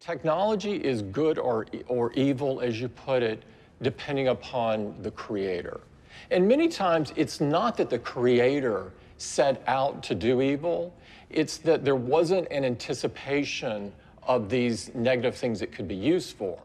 Technology is good or evil, as you put it, depending upon the creator. And many times it's not that the creator set out to do evil, it's that there wasn't an anticipation of these negative things it could be used for.